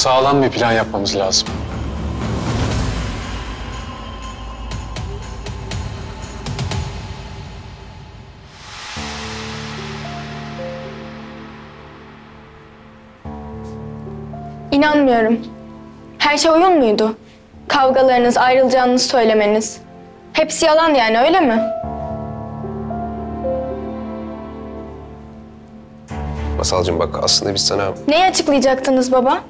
Sağlam bir plan yapmamız lazım. İnanmıyorum. Her şey oyun muydu? Kavgalarınız, ayrılacağınızı söylemeniz. Hepsi yalan yani, öyle mi? Masalcığım bak, aslında biz sana... Neyi açıklayacaktınız baba?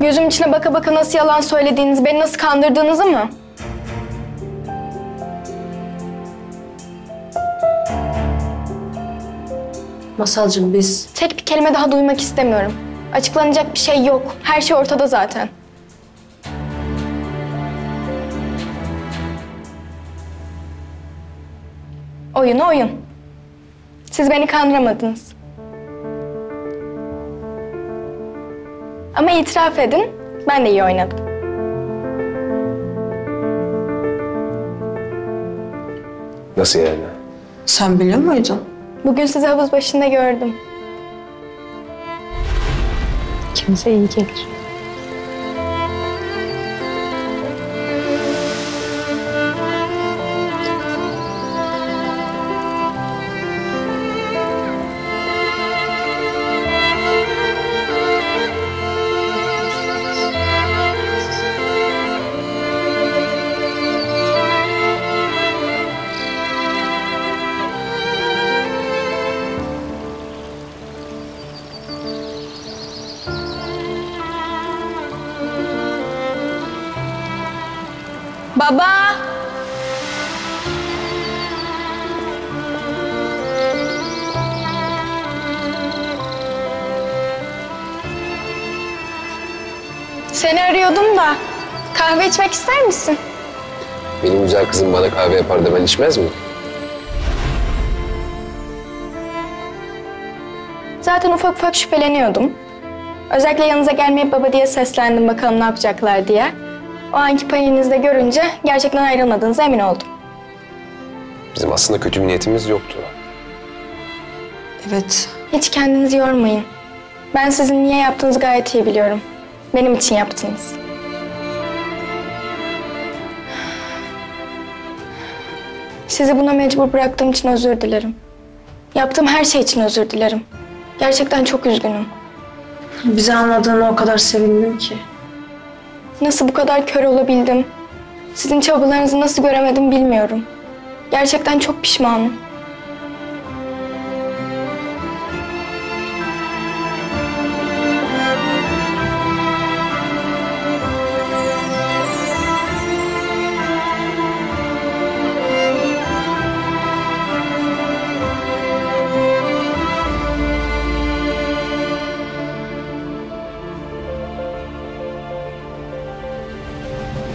Gözüm içine baka baka nasıl yalan söylediğiniz, beni nasıl kandırdığınızı mı? Masalcığım biz... Tek bir kelime daha duymak istemiyorum. Açıklanacak bir şey yok. Her şey ortada zaten. Oyun oyun. Siz beni kandıramadınız. Ama itiraf edin, ben de iyi oynadım. Nasıl yani? Sen biliyor muydun? Bugün sizi havuz başında gördüm. İkimize iyi gelir. Baba! Seni arıyordum da kahve içmek ister misin? Benim güzel kızım bana kahve yapar da ben içmez mi? Zaten ufak ufak şüpheleniyordum. Özellikle yanınıza gelmeye baba diye seslendim, bakalım ne yapacaklar diye. O anki paniğinizde görünce gerçekten ayrılmadığınıza emin oldum. Bizim aslında kötü bir niyetimiz yoktu. Evet. Hiç kendinizi yormayın. Ben sizin niye yaptığınızı gayet iyi biliyorum. Benim için yaptınız. Sizi buna mecbur bıraktığım için özür dilerim. Yaptığım her şey için özür dilerim. Gerçekten çok üzgünüm. Bizi anladığına o kadar sevindim ki. Nasıl bu kadar kör olabildim? Sizin çabalarınızı nasıl göremedim bilmiyorum. Gerçekten çok pişmanım.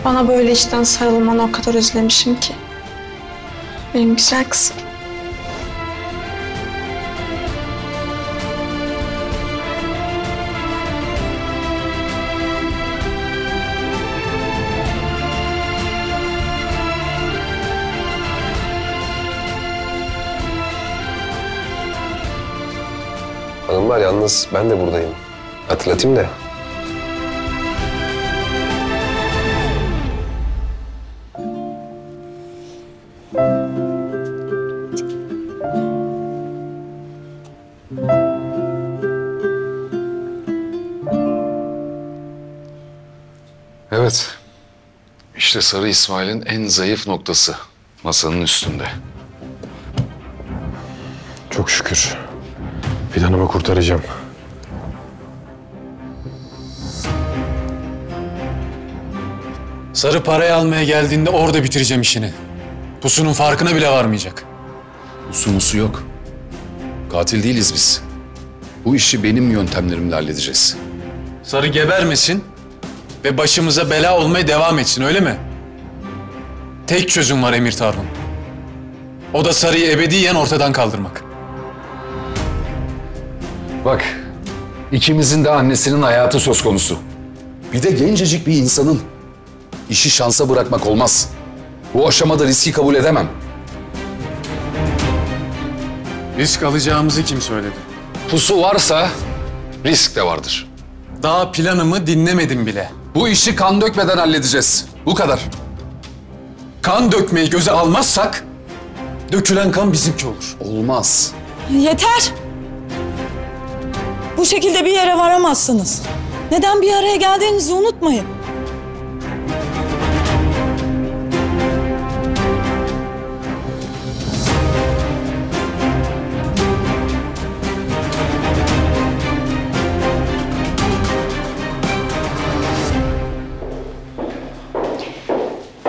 Bana böyle içten sarılmanı o kadar özlemişim ki. Benim güzel kızım. Hanımlar, yalnız ben de buradayım. Hatırlatayım da. Evet, işte Sarı İsmail'in en zayıf noktası, masanın üstünde. Çok şükür, planımı kurtaracağım. Sarı parayı almaya geldiğinde orada bitireceğim işini. Pusunun farkına bile varmayacak. Pusu musu yok. Katil değiliz biz. Bu işi benim yöntemlerimle halledeceğiz. Sarı gebermesin ve başımıza bela olmaya devam etsin, öyle mi? Tek çözüm var Emir Tarhun. O da Sarı'yı ebediyen ortadan kaldırmak. Bak, ikimizin de annesinin hayatı söz konusu. Bir de gencecik bir insanın. İşi şansa bırakmak olmaz. Bu aşamada riski kabul edemem. Risk alacağımızı kim söyledi? Pusu varsa risk de vardır. Daha planımı dinlemedim bile. Bu işi kan dökmeden halledeceğiz. Bu kadar. Kan dökmeyi göze almazsak dökülen kan bizimki olur. Olmaz. Yeter. Bu şekilde bir yere varamazsınız. Neden bir araya geldiğinizi unutmayın.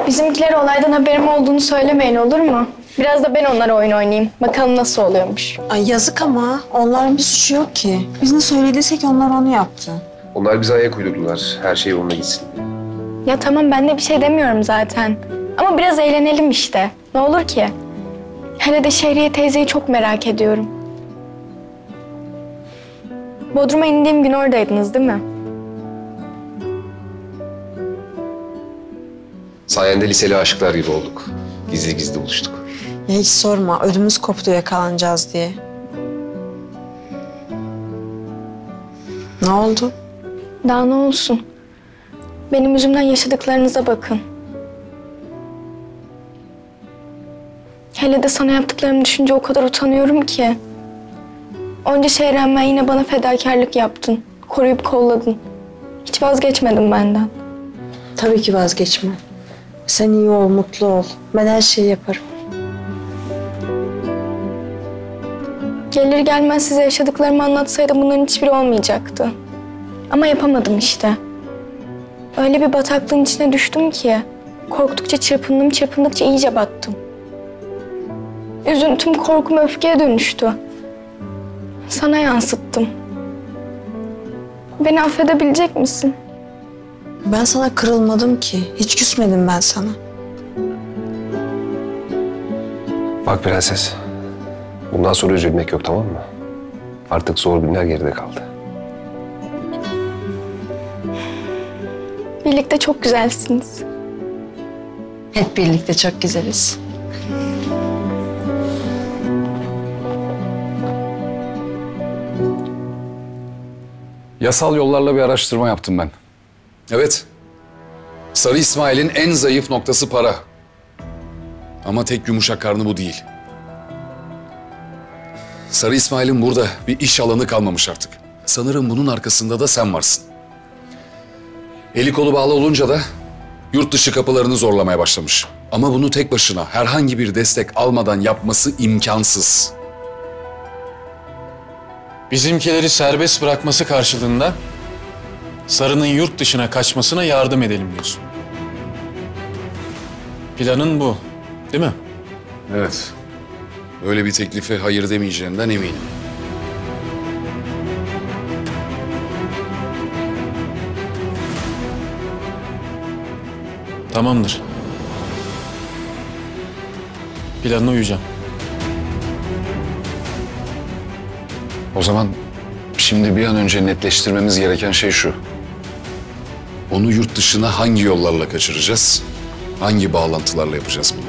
Bizimkilere olaydan haberim olduğunu söylemeyin, olur mu? Biraz da ben onlara oyun oynayayım. Bakalım nasıl oluyormuş. Ay yazık ama. Onların bir suçu yok ki. Biz ne söylediysek onlar onu yaptı. Onlar bize ayak uydurdular. Her şey yoluna gitsin. Ya tamam, ben de bir şey demiyorum zaten. Ama biraz eğlenelim işte. Ne olur ki? Hele de Şehriye teyzeyi çok merak ediyorum. Bodrum'a indiğim gün oradaydınız değil mi? Sayende liseli aşıklar gibi olduk. Gizli gizli buluştuk. Ya hiç sorma, ödümüz koptu yakalanacağız diye. Ne oldu? Daha ne olsun? Benim yüzümden yaşadıklarınıza bakın. Hele de sana yaptıklarımı düşünce o kadar utanıyorum ki. Onca şeye rağmen yine bana fedakarlık yaptın. Koruyup kolladın. Hiç vazgeçmedin benden. Tabii ki vazgeçme. Sen iyi ol, mutlu ol. Ben her şeyi yaparım. Gelir gelmez size yaşadıklarımı anlatsaydım bunların hiçbiri olmayacaktı. Ama yapamadım işte. Öyle bir bataklığın içine düştüm ki... korktukça çırpındım, çırpındıkça iyice battım. Üzüntüm, korkum öfkeye dönüştü. Sana yansıttım. Beni affedebilecek misin? Ben sana kırılmadım ki. Hiç küsmedim ben sana. Bak prenses, bundan sonra üzülmek yok, tamam mı? Artık zor günler geride kaldı. Birlikte çok güzelsiniz. Hep birlikte çok güzeliz. Yasal yollarla bir araştırma yaptım ben. Evet. Sarı İsmail'in en zayıf noktası para. Ama tek yumuşak karnı bu değil. Sarı İsmail'in burada bir iş alanı kalmamış artık. Sanırım bunun arkasında da sen varsın. Eli kolu bağlı olunca da yurt dışı kapılarını zorlamaya başlamış. Ama bunu tek başına herhangi bir destek almadan yapması imkansız. Bizimkileri serbest bırakması karşılığında Sarı'nın yurt dışına kaçmasına yardım edelim diyorsun. Planın bu, değil mi? Evet. Öyle bir teklife hayır demeyeceğinden eminim. Tamamdır. Planına uyacağım. O zaman şimdi bir an önce netleştirmemiz gereken şey şu. Onu yurt dışına hangi yollarla kaçıracağız? Hangi bağlantılarla yapacağız bunu?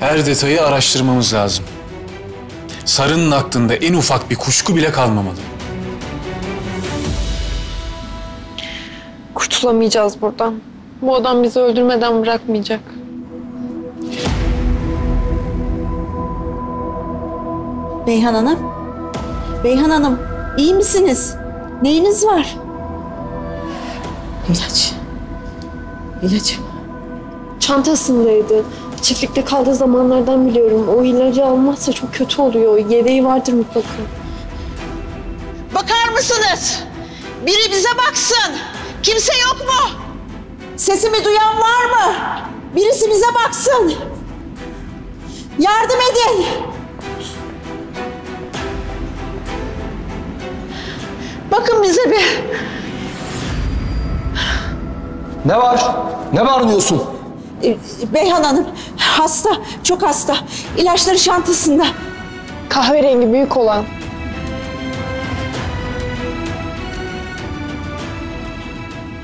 Her detayı araştırmamız lazım. Sarı'nın aklında en ufak bir kuşku bile kalmamalı. Kurtulamayacağız buradan. Bu adam bizi öldürmeden bırakmayacak. Beyhan Hanım. Beyhan Hanım, iyi misiniz? Neyiniz var? İlaç. İlacım. Çantasındaydı. Çiftlikte kaldığı zamanlardan biliyorum. O ilacı almazsa çok kötü oluyor. Yedeği vardır mutlaka. Bakar mısınız? Biri bize baksın. Kimse yok mu? Sesimi duyan var mı? Birisi bize baksın. Yardım edin. Bakın bize bir. Ne var? Ne bağırıyorsun? Beyhan Hanım hasta, çok hasta. İlaçları çantasında. Kahverengi büyük olan.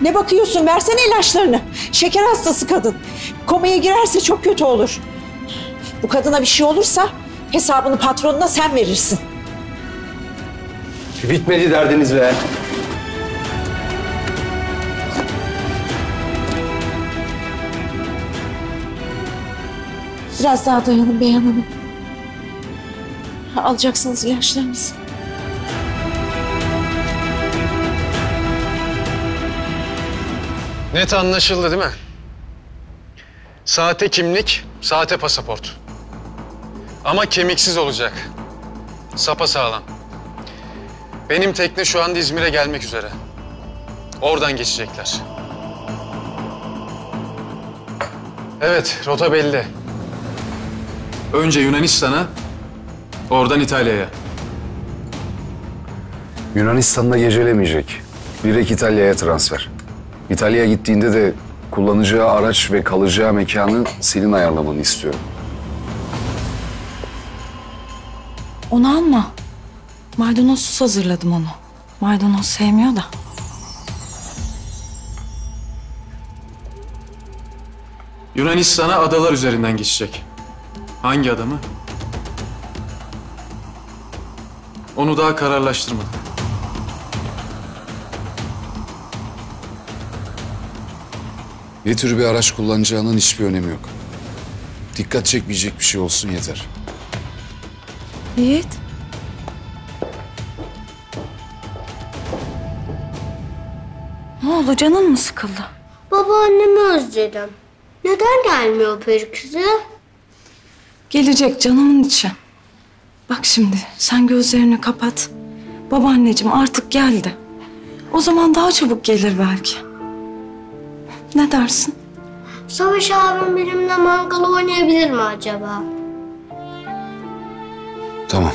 Ne bakıyorsun? Versene ilaçlarını. Şeker hastası kadın. Komaya girerse çok kötü olur. Bu kadına bir şey olursa hesabını patronuna sen verirsin. Bitmedi derdiniz be. Biraz daha dayanın Beyhan Hanım. Alacaksınız ilaçlarınızı. Net anlaşıldı değil mi? Sahte kimlik, sahte pasaport. Ama kemiksiz olacak. Sapasağlam. Benim tekne şu anda İzmir'e gelmek üzere. Oradan geçecekler. Evet, rota belli. Önce Yunanistan'a, oradan İtalya'ya. Yunanistan'da gecelemeyecek. Direkt İtalya'ya transfer. İtalya'ya gittiğinde de kullanacağı araç ve kalacağı mekanı senin ayarlamanı istiyorum. Onu alma. Maydanozsuz hazırladım onu. Maydanoz sevmiyor da. Yunanistan'a adalar üzerinden geçecek. Hangi adamı? Onu daha kararlaştırmadım. Ne tür bir araç kullanacağının hiçbir önemi yok. Dikkat çekmeyecek bir şey olsun yeter. Yiğit. Ne oldu, canın mı sıkıldı? Babaannemi özledim. Neden gelmiyor peri kızı? Gelecek canımın içi. Bak şimdi sen gözlerini kapat. Babaanneciğim artık geldi. O zaman daha çabuk gelir belki. Ne dersin? Savaş abim benimle mangal oynayabilir mi acaba? Tamam.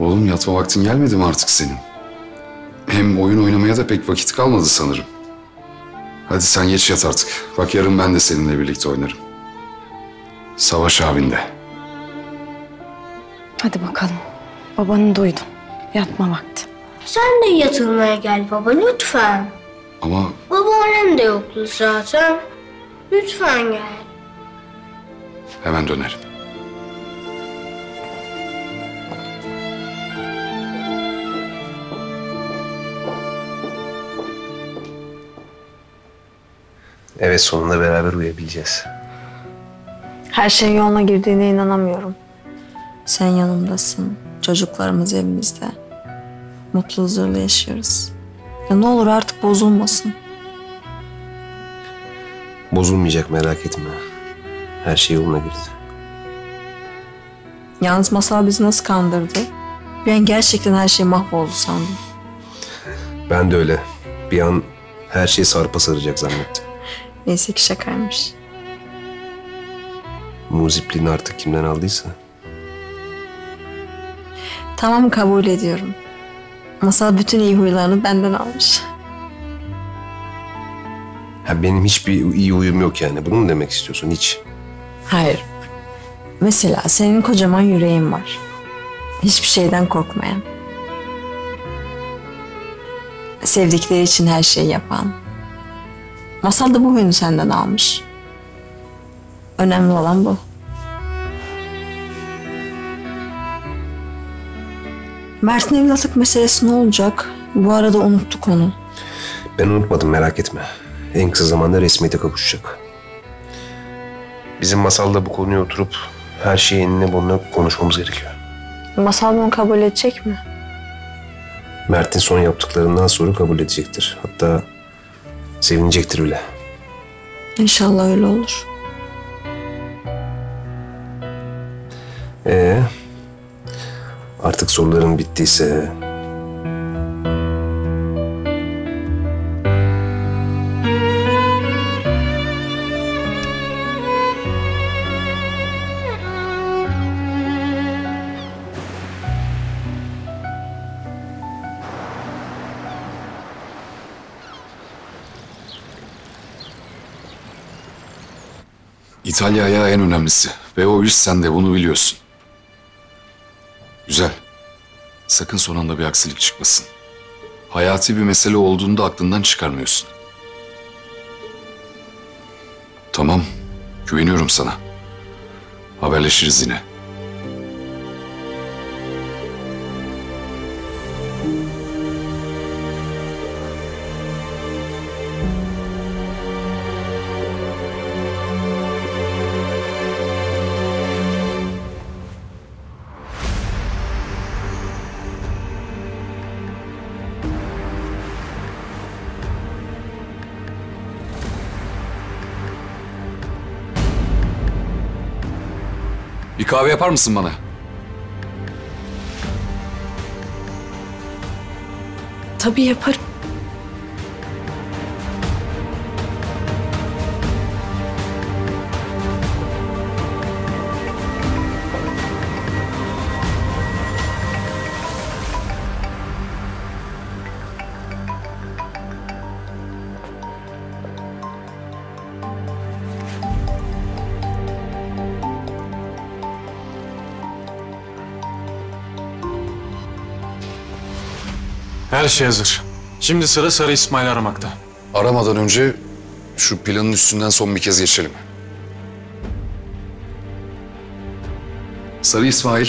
Oğlum yatma vaktin gelmedi mi artık senin? Hem oyun oynamaya da pek vakit kalmadı sanırım. Hadi sen geç yat artık. Bak yarın ben de seninle birlikte oynarım. Savaş abin de. Hadi bakalım. Babanı duydum. Yatma vakti. Sen de yatırmaya gel baba lütfen. Ama... Babaannem de yoktu zaten. Lütfen gel. Hemen dönerim. Evet, sonunda beraber uyuyabileceğiz. Her şey yoluna girdiğine inanamıyorum. Sen yanımdasın, çocuklarımız evimizde. Mutlu, huzurlu yaşıyoruz. Ya ne olur artık bozulmasın. Bozulmayacak, merak etme. Her şey yoluna girdi. Yalnız Masal bizi nasıl kandırdı? Ben gerçekten her şey mahvoldu sandım. Ben de öyle. Bir an her şey sarpa saracak zannettim. Neyse ki şakaymış. Muzipliğini artık kimden aldıysa. Tamam, kabul ediyorum. Masal bütün iyi huylarını benden almış. Ha, benim hiçbir iyi huyum yok yani. Bunu mu demek istiyorsun hiç? Hayır. Mesela senin kocaman yüreğin var. Hiçbir şeyden korkmayan. Sevdikleri için her şeyi yapan. Masal da bu huyunu senden almış. Önemli olan bu. Mert'in evlatlık meselesi ne olacak? Bu arada unuttuk onu. Ben unutmadım, merak etme. En kısa zamanda resmiyete kavuşacak. Bizim Masal'la bu konuya oturup her şeyi enine boyuna konuşmamız gerekiyor. Masal bunu kabul edecek mi? Mert'in son yaptıklarından sonra kabul edecektir. Hatta sevinecektir bile. İnşallah öyle olur. Artık soruların bittiyse... İtalya'ya en önemlisi ve o iş sende, bunu biliyorsun. Güzel. Sakın son anda bir aksilik çıkmasın. Hayati bir mesele olduğunda aklından çıkarmıyorsun. Tamam, güveniyorum sana. Haberleşiriz yine. Bir kahve yapar mısın bana? Tabii yaparım. Her şey hazır. Şimdi sıra Sarı İsmail'i aramakta. Aramadan önce şu planın üstünden son bir kez geçelim. Sarı İsmail,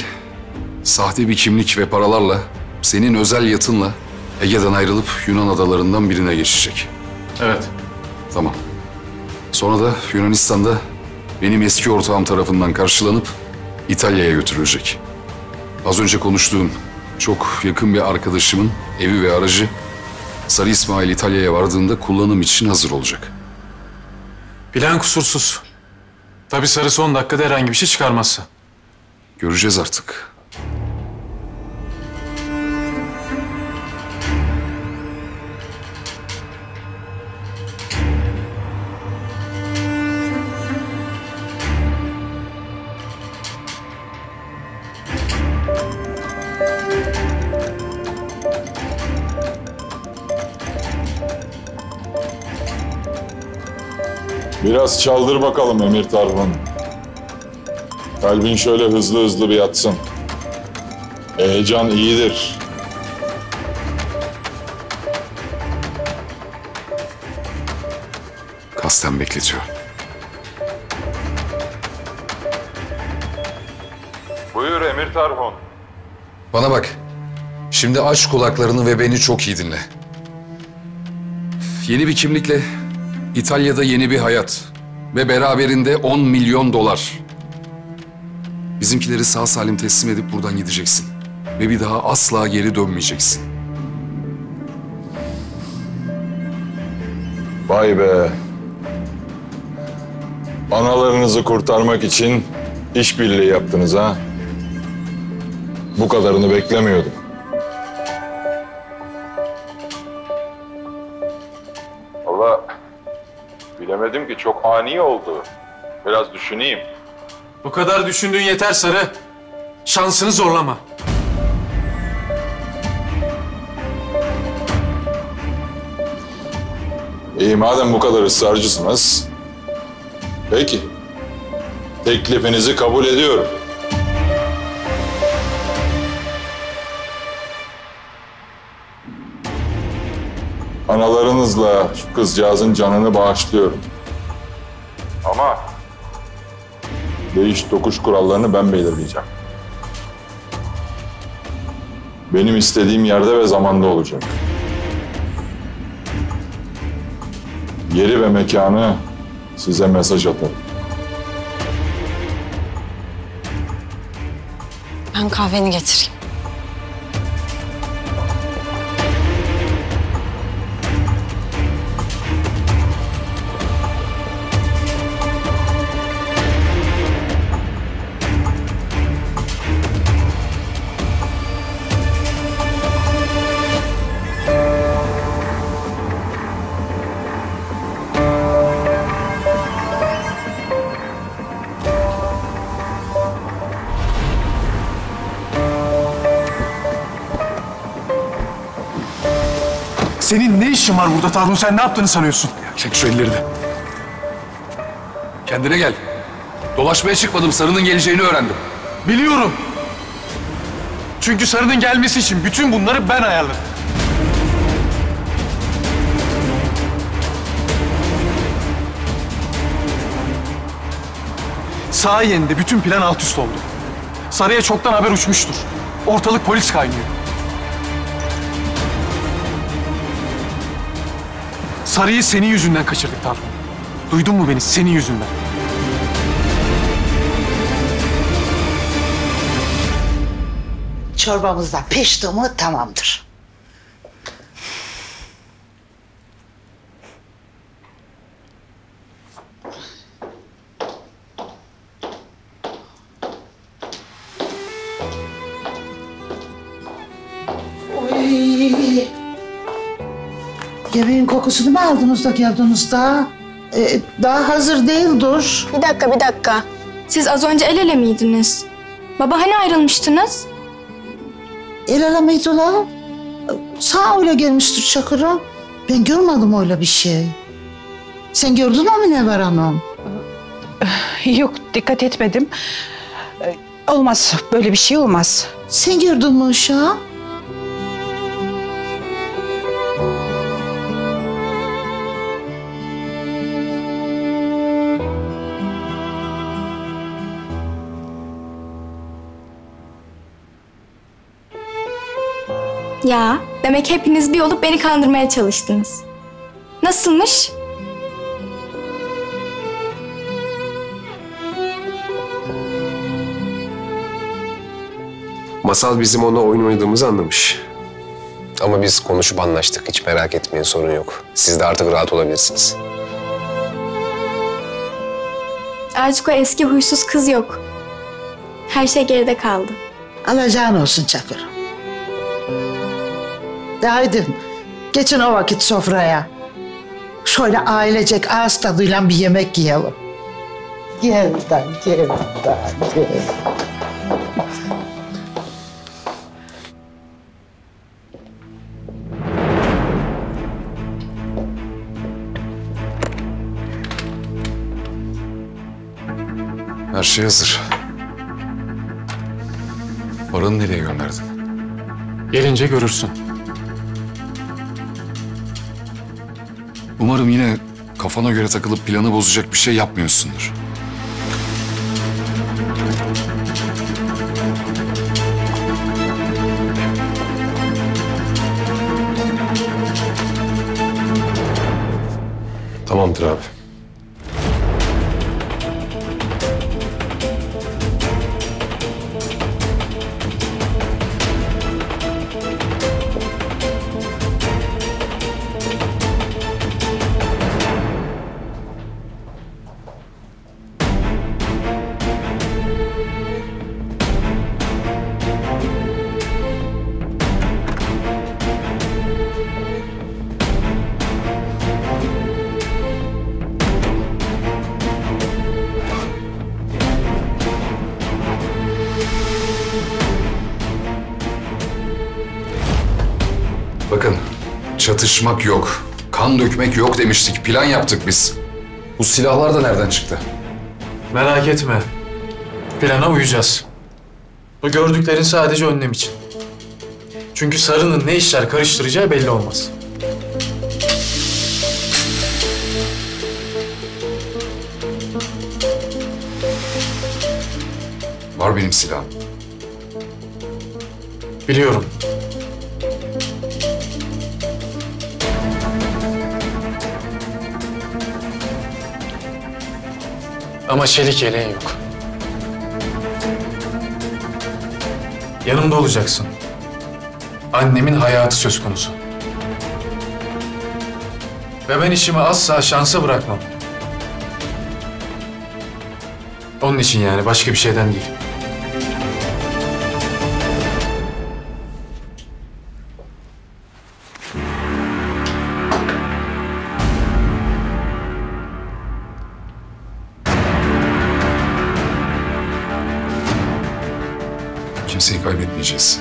sahte bir kimlik ve paralarla, senin özel yatınla Ege'den ayrılıp Yunan adalarından birine geçecek. Evet. Tamam. Sonra da Yunanistan'da benim eski ortağım tarafından karşılanıp İtalya'ya götürülecek. Az önce konuştuğum çok yakın bir arkadaşımın evi ve aracı Sarı İsmail İtalya'ya vardığında kullanım için hazır olacak. Plan kusursuz. Tabii Sarı son dakikada herhangi bir şey çıkarmazsa. Göreceğiz artık. Biraz çaldır bakalım Emir Tarhun. Kalbin şöyle hızlı hızlı bir yatsın. Heyecan iyidir. Kasten bekletiyor. Buyur Emir Tarhun. Bana bak. Şimdi aç kulaklarını ve beni çok iyi dinle. Yeni bir kimlikle İtalya'da yeni bir hayat ve beraberinde 10 milyon dolar. Bizimkileri sağ salim teslim edip buradan gideceksin. Ve bir daha asla geri dönmeyeceksin. Vay be. Analarınızı kurtarmak için işbirliği yaptınız ha? Bu kadarını beklemiyordum. Bilemedim ki, çok ani oldu. Biraz düşüneyim. Bu kadar düşündüğün yeter Sarı. Şansını zorlama. İyi, madem bu kadar ısrarcısınız. Peki. Teklifinizi kabul ediyorum. Analarınızla şu kızcağızın canını bağışlıyorum. Ama değiş tokuş kurallarını ben belirleyeceğim. Benim istediğim yerde ve zamanda olacak. Yeri ve mekanı size mesaj atarım. Ben kahveni getireyim. Senin ne işin var burada Tarhun? Sen ne yaptığını sanıyorsun? Çek şu elleri de. Kendine gel. Dolaşmaya çıkmadım. Sarı'nın geleceğini öğrendim. Biliyorum. Çünkü Sarı'nın gelmesi için bütün bunları ben ayarladım. Sayende bütün plan alt üst oldu. Sarı'ya çoktan haber uçmuştur. Ortalık polis kaynıyor. Sarı'yı senin yüzünden kaçırdık Tarhun. Duydun mu beni? Senin yüzünden. Çorbamızda pişti mi tamamdır. Yemeğin kokusunu mu aldınız da geldiniz daha? Daha hazır değil dur. Bir dakika. Siz az önce el ele miydiniz? Baba hani ayrılmıştınız? El ele miydi ulan? Sağ öyle gelmiştir Çakır'a. Ben görmedim öyle bir şey. Sen gördün mü ne var hanım? Yok, dikkat etmedim. Olmaz, böyle bir şey olmaz. Sen gördün mü uşağı? Ya, demek hepiniz bir olup beni kandırmaya çalıştınız. Nasılmış? Masal bizim ona oyun oynadığımızı anlamış. Ama biz konuşup anlaştık. Hiç merak etmeyin, sorun yok. Siz de artık rahat olabilirsiniz. Artık o eski huysuz kız yok. Her şey geride kaldı. Alacağın olsun Çakır. Haydi, geçin o vakit sofraya. Şöyle ailecek ağız tadıyla bir yemek yiyelim. Gel. Her şey hazır. Baran'ı nereye gönderdin? Gelince görürsün. Umarım yine kafana göre takılıp planı bozacak bir şey yapmıyorsundur. Tamamdır abi. Çatışmak yok, kan dökmek yok demiştik, plan yaptık biz. Bu silahlar da nereden çıktı? Merak etme, plana uyacağız. Bu gördüklerin sadece önlem için. Çünkü Sarı'nın ne işler karıştıracağı belli olmaz. Var benim silahım. Biliyorum. Ama çelik yeleğin yok. Yanımda olacaksın. Annemin hayatı söz konusu. Ve ben işimi asla şansa bırakmam. Onun için yani, başka bir şeyden değil. Kimseyi kaybetmeyeceğiz.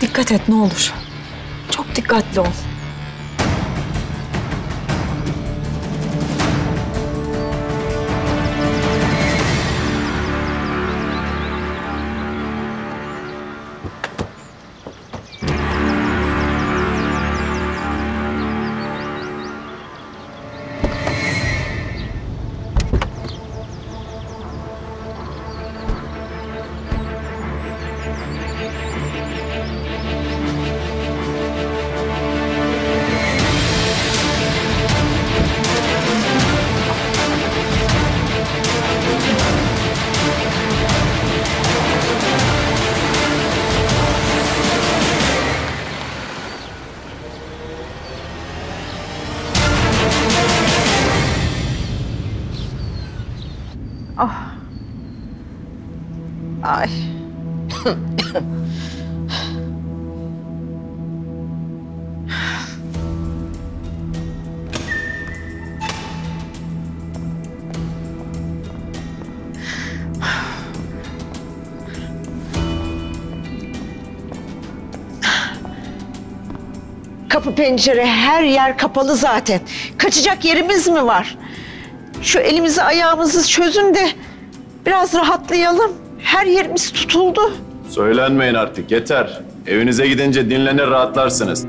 Dikkat et ne olur. Çok dikkatli ol. Ah. Ay. Kapı, pencere, her yer kapalı zaten. Kaçacak yerimiz mi var? Şu elimizi ayağımızı çözün de biraz rahatlayalım. Her yerimiz tutuldu. Söylenmeyin artık, yeter. Evinize gidince dinlenir, rahatlarsınız.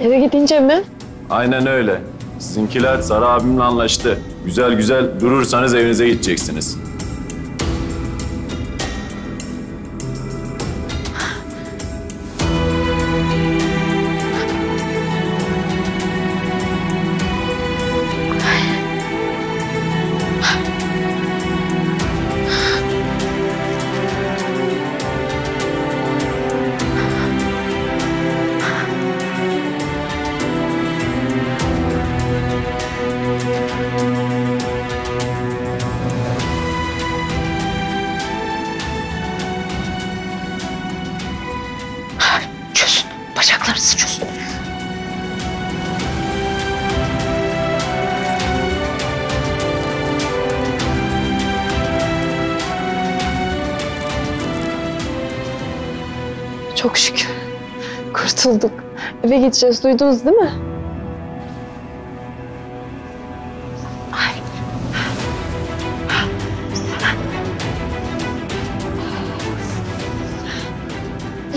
Eve gidince mi? Aynen öyle. Sizinkiler Sarı abimle anlaştı. Güzel güzel durursanız evinize gideceksiniz. Çok şükür. Kurtulduk. Eve gideceğiz. Duydunuz değil mi? Ay.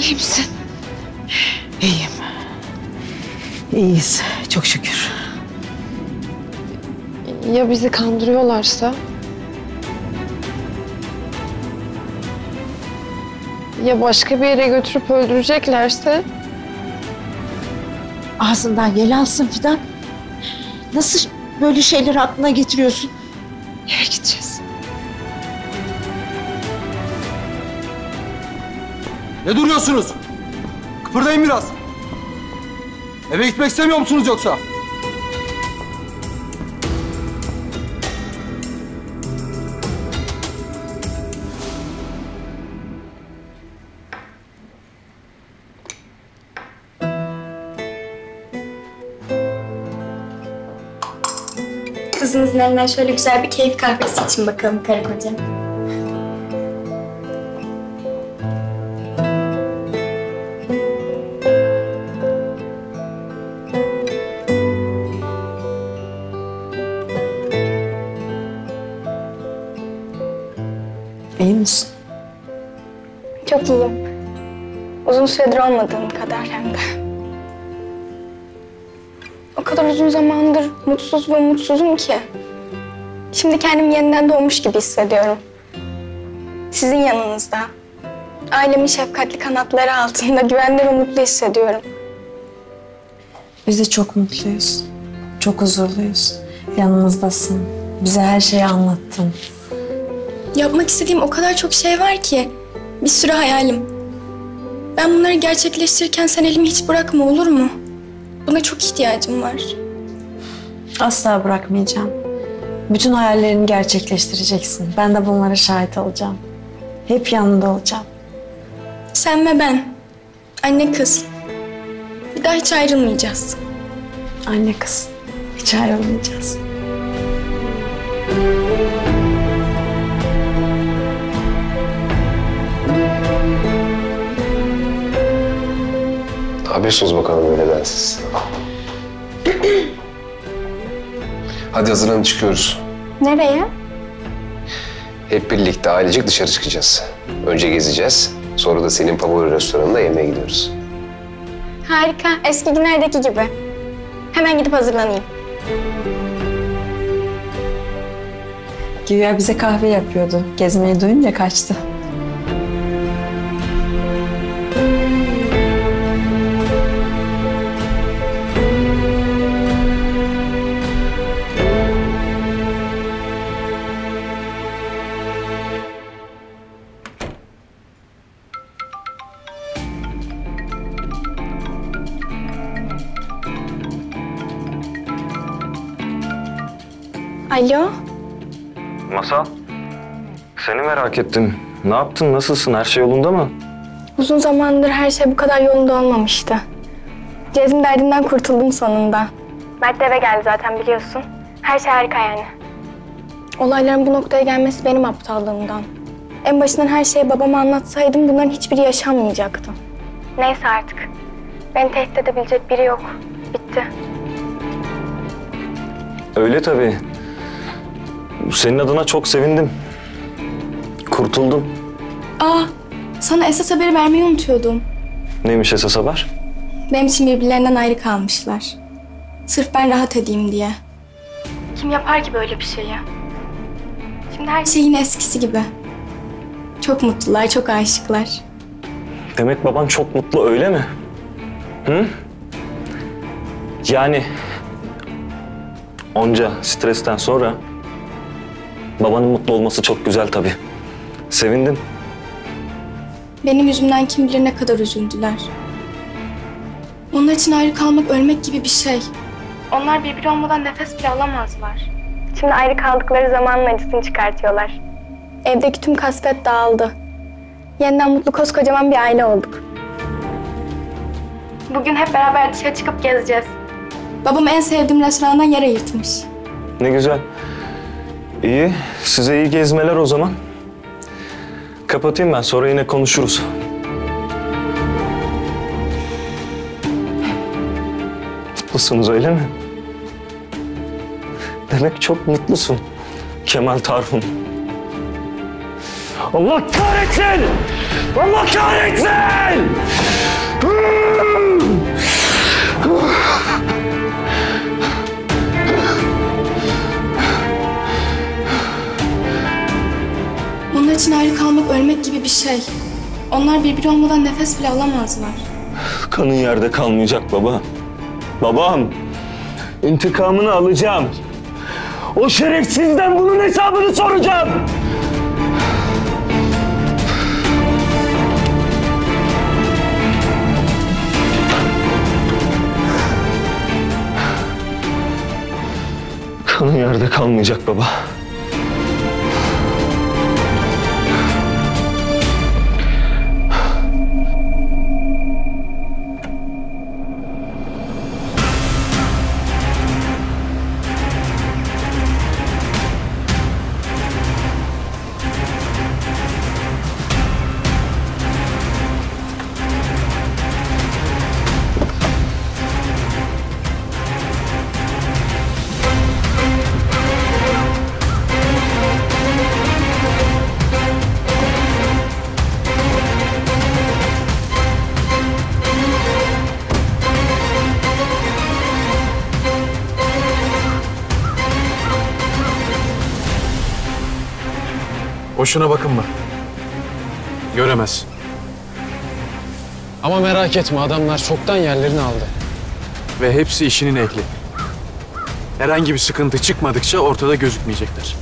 İyi misin? İyiyim. İyiyiz. Çok şükür. Ya bizi kandırıyorlarsa? Ya başka bir yere götürüp öldüreceklerse? Ağzından yel alsın Fidan. Nasıl böyle şeyleri aklına getiriyorsun? Eve gideceğiz. Ne duruyorsunuz? Kıpırdayın biraz. Eve gitmek istemiyor musunuz yoksa? Kızınızın elinden şöyle güzel bir keyif kahvesi için bakalım karı koca. İyi misin? Çok iyiyim. Uzun süredir olmadığım kadar hem de. O kadar uzun zamandır mutsuz ve mutsuzum ki. Şimdi kendimi yeniden doğmuş gibi hissediyorum. Sizin yanınızda. Ailemin şefkatli kanatları altında güvenli ve mutlu hissediyorum. Biz de çok mutluyuz. Çok huzurluyuz. Yanımızdasın. Bize her şeyi anlattın. Yapmak istediğim o kadar çok şey var ki. Bir sürü hayalim. Ben bunları gerçekleştirirken sen elimi hiç bırakma, olur mu? Buna çok ihtiyacım var. Asla bırakmayacağım. Bütün hayallerini gerçekleştireceksin. Ben de bunlara şahit olacağım. Hep yanında olacağım. Sen ve ben. Anne kız. Bir daha hiç ayrılmayacağız. Anne kız. Hiç ayrılmayacağız. Habersiz bakalım öyleden siz. Hadi hazırlanın, çıkıyoruz. Nereye? Hep birlikte ailecek dışarı çıkacağız. Önce gezeceğiz. Sonra da senin favori restoranına yemeğe gidiyoruz. Harika. Eski günlerdeki gibi. Hemen gidip hazırlanayım. Güya bize kahve yapıyordu. Gezmeyi duyunca kaçtı. Alo, Masal, seni merak ettim. Ne yaptın, nasılsın, her şey yolunda mı? Uzun zamandır her şey bu kadar yolunda olmamıştı. Cezmin derdinden kurtuldum sonunda. Mert de eve geldi zaten biliyorsun. Her şey harika yani. Olayların bu noktaya gelmesi benim aptallığımdan. En başından her şeyi babama anlatsaydım bunların hiçbiri yaşanmayacaktı. Neyse artık. Beni tehdit edebilecek biri yok. Bitti. Öyle tabii. Senin adına çok sevindim. Kurtuldum. Aa, sana esas haberi vermeyi unutuyordum. Neymiş esas haber? Benim için birbirlerinden ayrı kalmışlar. Sırf ben rahat edeyim diye. Kim yapar ki böyle bir şeyi? Şimdi her şey yine eskisi gibi. Çok mutlular, çok aşıklar. Demek baban çok mutlu öyle mi? Hı? Yani onca stresten sonra babanın mutlu olması çok güzel tabii. Sevindim. Benim yüzümden kim bilir ne kadar üzüldüler. Onlar için ayrı kalmak ölmek gibi bir şey. Onlar birbiri olmadan nefes bile alamazlar. Şimdi ayrı kaldıkları zamanın acısını çıkartıyorlar. Evdeki tüm kasvet dağıldı. Yeniden mutlu koskocaman bir aile olduk. Bugün hep beraber dışarı çıkıp gezeceğiz. Babam en sevdiğim restorandan yer ayırtmış. Ne güzel. İyi, size iyi gezmeler o zaman. Kapatayım ben, sonra yine konuşuruz. Mutlusunuz öyle mi? Demek çok mutlusun Kemal Tarhun. Allah kahretsin! Allah kahretsin! Onlar için ayrı kalmak ölmek gibi bir şey. Onlar birbiri olmadan nefes bile alamazlar. Kanın yerde kalmayacak baba. Babam, intikamını alacağım. O şerefsizden bunun hesabını soracağım. Kanın yerde kalmayacak baba. Boşuna bakınma. Göremez. Ama merak etme, adamlar çoktan yerlerini aldı. Ve hepsi işinin ehli. Herhangi bir sıkıntı çıkmadıkça ortada gözükmeyecekler.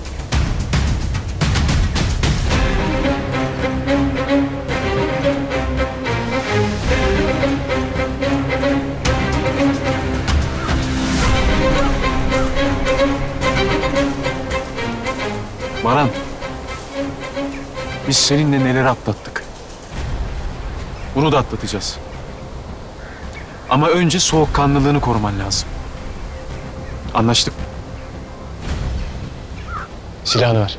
Baran. Biz seninle neleri atlattık. Bunu da atlatacağız. Ama önce soğukkanlılığını koruman lazım. Anlaştık mı? Silahını ver.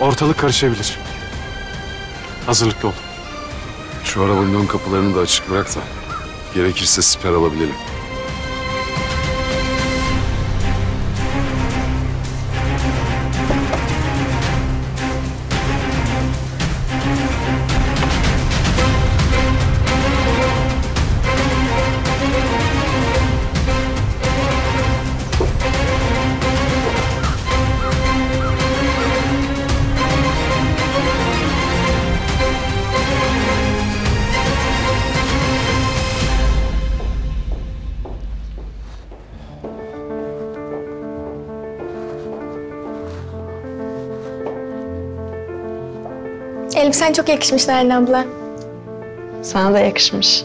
Ortalık karışabilir. Hazırlıklı ol. Şu arabanın ön kapılarını da açık bırak da gerekirse siper alabilelim. Elbisen çok yakışmış Nalin abla. Sana da yakışmış.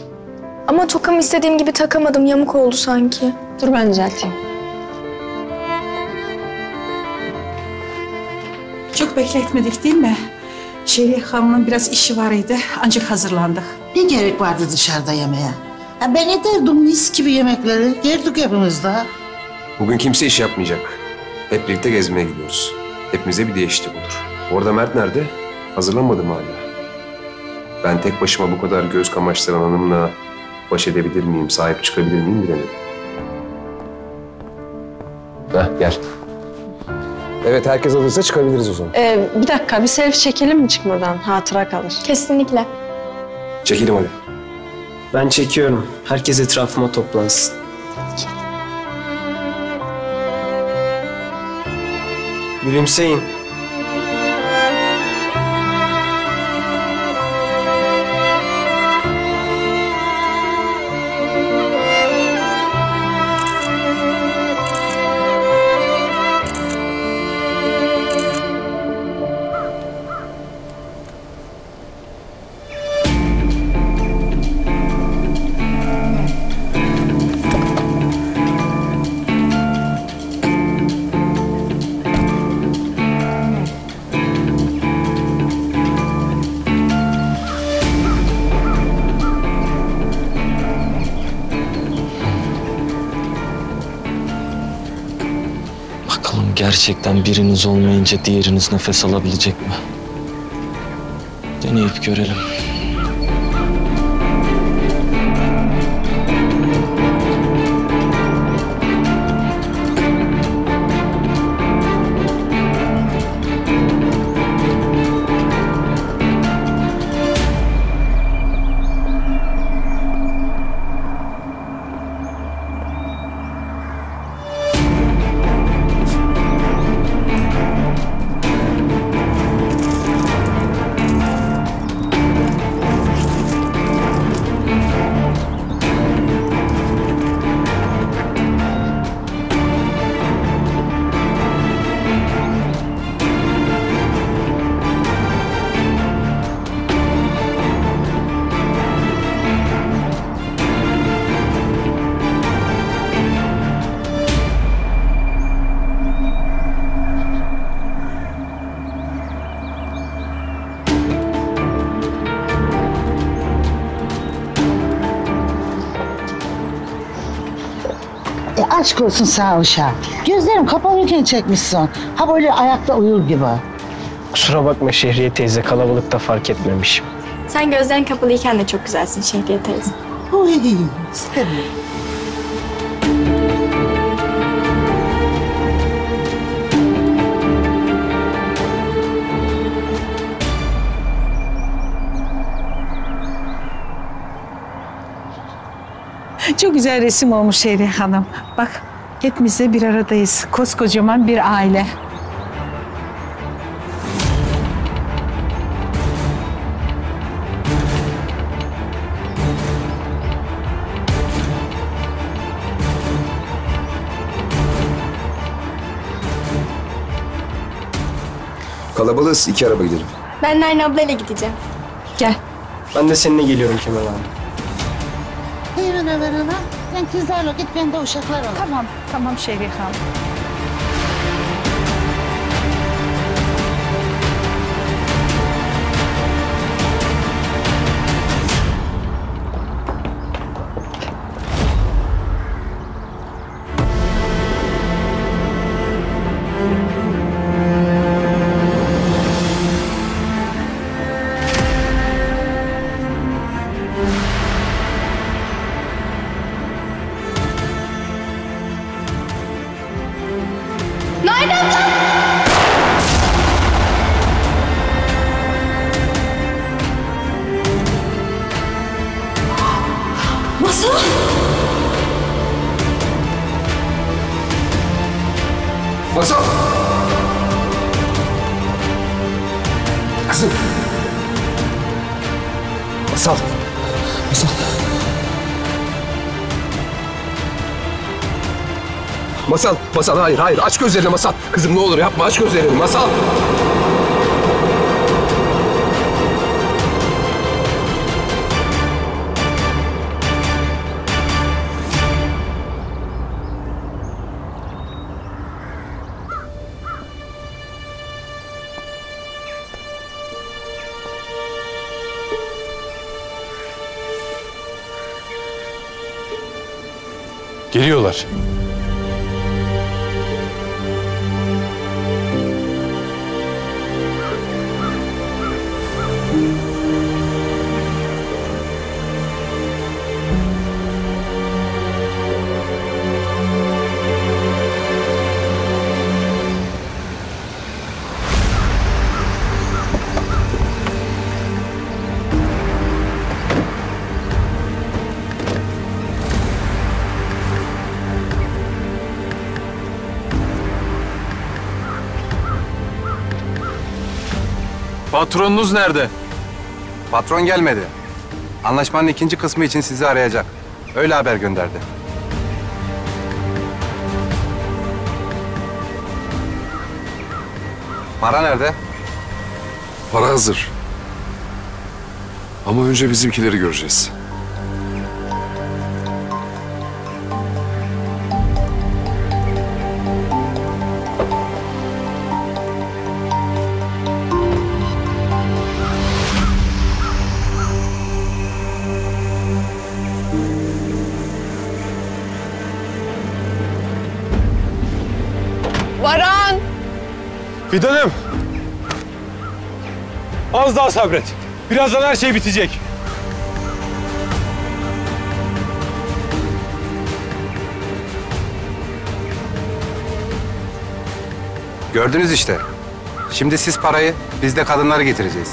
Ama tokamı istediğim gibi takamadım. Yamuk oldu sanki. Dur ben düzelteyim. Çok bekletmedik değil mi? Şerif Hanım'ın biraz işi var idi. Ancak hazırlandık. Ne gerek vardı dışarıda yemeğe? Ya ben ederdim mis gibi yemekleri. Yerdik hepimiz daha. Bugün kimse iş yapmayacak. Hep birlikte gezmeye gidiyoruz. Hepimize bir değişiklik olur. Orada Mert nerede? Hazırlanmadım hala. Ben tek başıma bu kadar göz kamaştıran hanımla baş edebilir miyim, sahip çıkabilir miyim bilemedim. Heh, gel. Evet, herkes hazırsa çıkabiliriz o zaman. Bir dakika, bir selfie çekelim mi çıkmadan? Hatıra kalır. Kesinlikle. Çekelim hadi. Ben çekiyorum. Herkes etrafıma toplansın. Gülümseyin. Gerçekten biriniz olmayınca diğeriniz nefes alabilecek mi? Deneyip görelim. Aşk olsun sağ uşağı. Gözlerim kapanırken çekmişsin. Ha böyle ayakta uyur gibi. Kusura bakma Şehriye teyze, kalabalıkta fark etmemişim. Sen gözlerin kapalıyken de çok güzelsin Şehriye teyze. O hediye. Çok güzel resim olmuş Şerif Hanım. Bak hepimize bir aradayız. Koskocaman bir aile. Kalabalığız, 2 araba gidelim. Ben Neyne ablayla gideceğim. Gel. Ben de seninle geliyorum Kemal abi. Ben kızlarla git, ben de uşaklar alayım. Tamam, tamam Şerif Hanım. Masal! Kızım! Masal! Masal! Masal! Masal! Hayır, hayır! Aç gözlerini Masal! Kızım ne olur yapma, aç gözlerini Masal! Geliyorlar. Patronunuz nerede? Patron gelmedi. Anlaşmanın ikinci kısmı için sizi arayacak. Öyle haber gönderdi. Para nerede? Para hazır. Ama önce bizimkileri göreceğiz. Fidanım, az daha sabret. Birazdan her şey bitecek. Gördünüz işte. Şimdi siz parayı, biz de kadınları getireceğiz.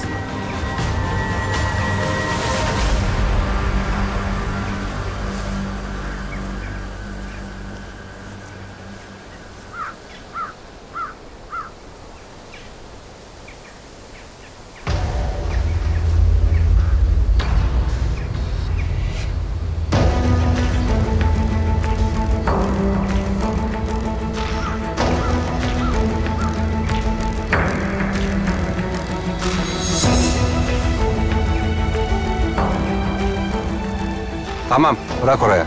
Tamam, bırak oraya.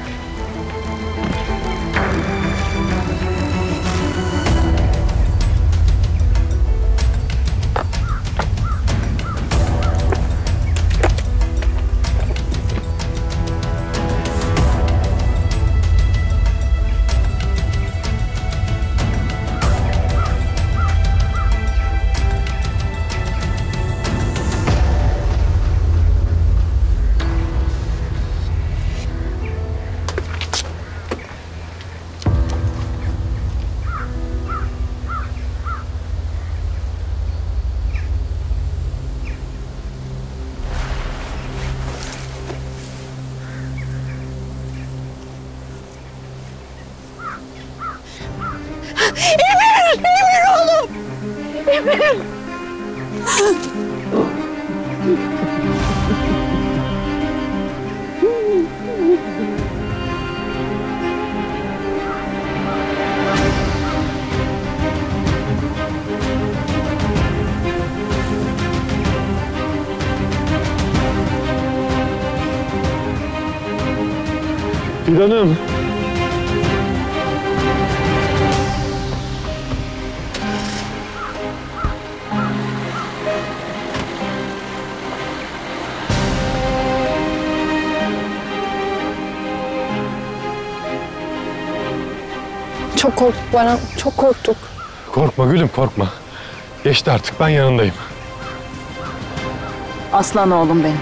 Hanım. Çok korktuk Baran, çok korktuk. Korkma gülüm, korkma. Geçti artık, ben yanındayım. Aslan oğlum benim.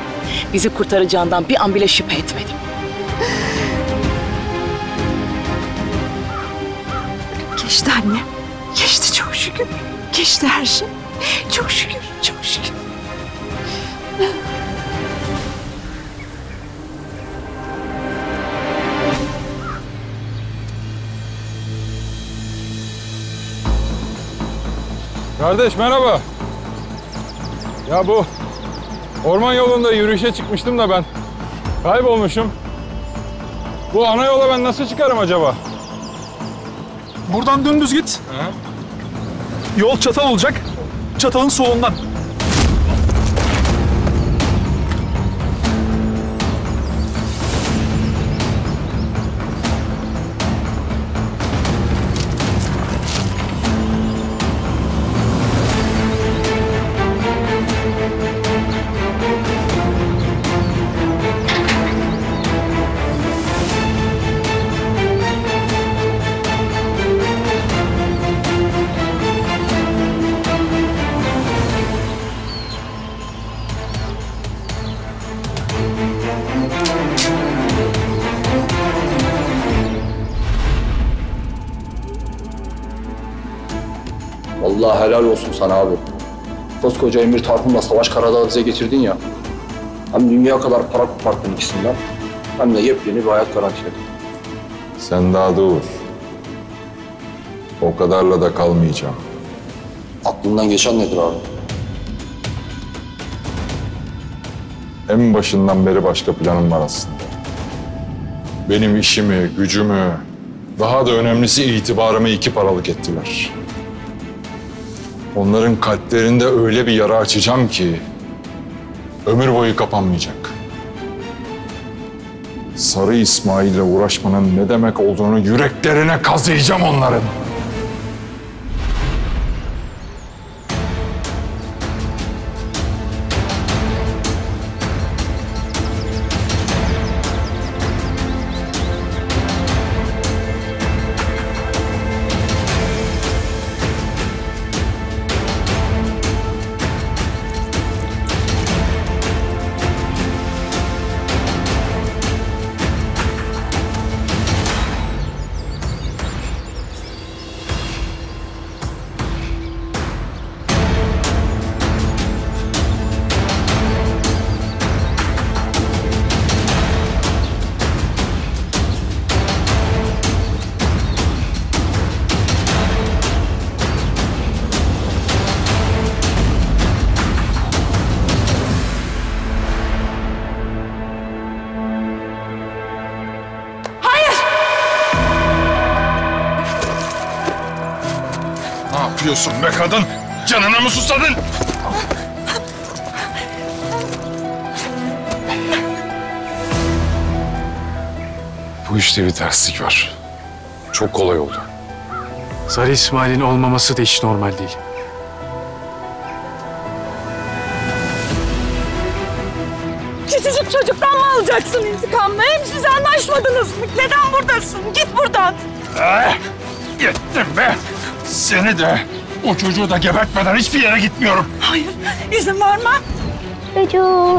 Bizi kurtaracağından bir an bile şüphe etmedim. Geçti anne. Geçti çok şükür. Geçti her şey. Çok şükür, çok şükür. Kardeş merhaba. Ya bu orman yolunda yürüyüşe çıkmıştım da ben. Kaybolmuşum. Bu ana yola ben nasıl çıkarım acaba? Buradan dümdüz git. Ha? Yol çatal olacak. Çatalın solundan. Vallahi helal olsun sana abi. Koskoca Emir Tarhun'la Savaş Karadağ'ı bize getirdin ya. Hem dünya kadar para koparttın ikisinden, hem de yepyeni bir hayat garantiledin. Sen daha dur. O kadarla da kalmayacağım. Aklından geçen nedir abi? En başından beri başka planım var aslında. Benim işimi, gücümü, daha da önemlisi itibarımı iki paralık ettiler. Onların kalplerinde öyle bir yara açacağım ki ömür boyu kapanmayacak. Sarı İsmail'le uğraşmanın ne demek olduğunu yüreklerine kazıyacağım onların. Be kadın, canına mı susadın? Bu işte bir terslik var. Çok kolay oldu. Sarı İsmail'in olmaması da hiç normal değil. Küçücük çocuktan mı alacaksın intikamını? Hem siz anlaşmadınız mı? Neden buradasın? Git buradan. Gittim be. Seni de, o çocuğu da gebertmeden hiçbir yere gitmiyorum. Hayır, izin vermem. Çocuğum.